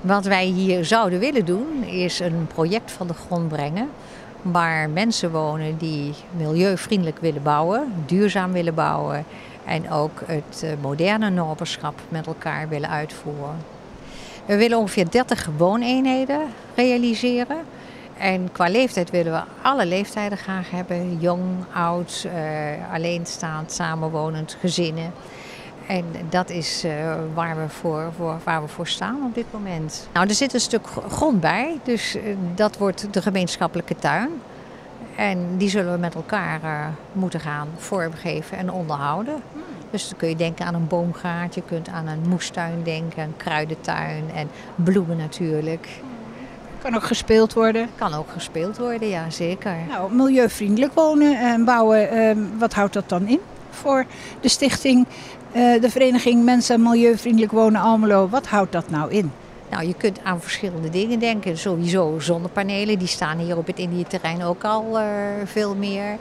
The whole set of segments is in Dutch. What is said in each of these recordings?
Wat wij hier zouden willen doen is een project van de grond brengen waar mensen wonen die milieuvriendelijk willen bouwen, duurzaam willen bouwen en ook het moderne noaberschap met elkaar willen uitvoeren. We willen ongeveer 30 wooneenheden realiseren en qua leeftijd willen we alle leeftijden graag hebben. Jong, oud, alleenstaand, samenwonend, gezinnen. En dat is waar we voor staan op dit moment. Nou, er zit een stuk grond bij, dus dat wordt de gemeenschappelijke tuin. En die zullen we met elkaar moeten gaan vormgeven en onderhouden. Dus dan kun je denken aan een boomgaard, je kunt aan een moestuin denken, een kruidentuin en bloemen natuurlijk. Kan ook gespeeld worden? Kan ook gespeeld worden, ja zeker. Nou, milieuvriendelijk wonen en bouwen, wat houdt dat dan in voor de stichting? De vereniging Mens en Milieuvriendelijk Wonen Almelo, wat houdt dat nou in? Nou, je kunt aan verschillende dingen denken. Sowieso zonnepanelen, die staan hier op het Indiëterrein ook al veel meer.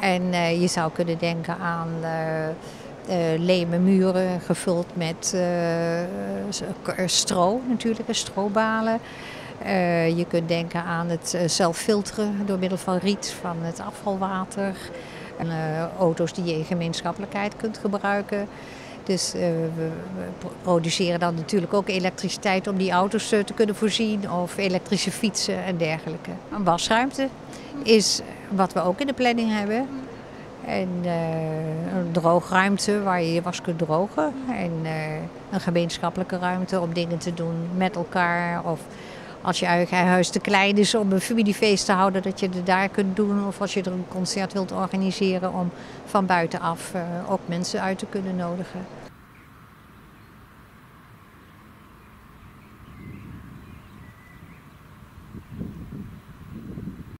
En je zou kunnen denken aan lemen muren gevuld met stro, natuurlijk, strobalen. Je kunt denken aan het zelf filteren door middel van riet van het afvalwater. En, auto's die je in gemeenschappelijkheid kunt gebruiken. Dus we produceren dan natuurlijk ook elektriciteit om die auto's te kunnen voorzien. Of elektrische fietsen en dergelijke. Een wasruimte is wat we ook in de planning hebben. En een droogruimte waar je je was kunt drogen. En een gemeenschappelijke ruimte om dingen te doen met elkaar. Of als je eigen huis te klein is om een familiefeest te houden, dat je het daar kunt doen. Of als je er een concert wilt organiseren om van buitenaf ook mensen uit te kunnen nodigen.